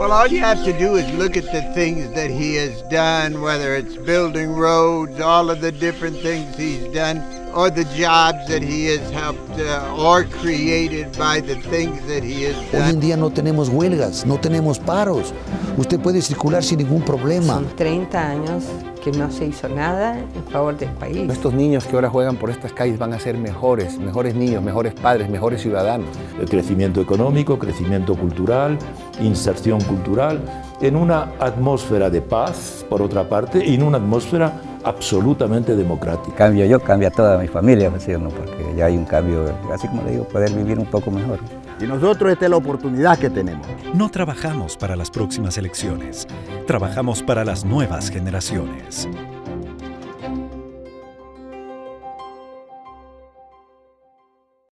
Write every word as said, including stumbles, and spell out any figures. Well, all you have to do is look at the things that he has done, whether it's building roads, all of the different things he's done, or the jobs that he has helped uh, or created by the things that he has done. Hoy en día no tenemos huelgas, no tenemos paros. Usted puede circular sin ningún problema. Son treinta años que no se hizo nada en favor del país. Estos niños que ahora juegan por estas calles van a ser mejores, mejores niños, mejores padres, mejores ciudadanos. El crecimiento económico, crecimiento cultural, inserción cultural, en una atmósfera de paz, por otra parte, y en una atmósfera absolutamente democrática. Cambio yo, cambia toda mi familia, porque ya hay un cambio, así como le digo, poder vivir un poco mejor. Y nosotros esta es la oportunidad que tenemos. No trabajamos para las próximas elecciones, trabajamos para las nuevas generaciones.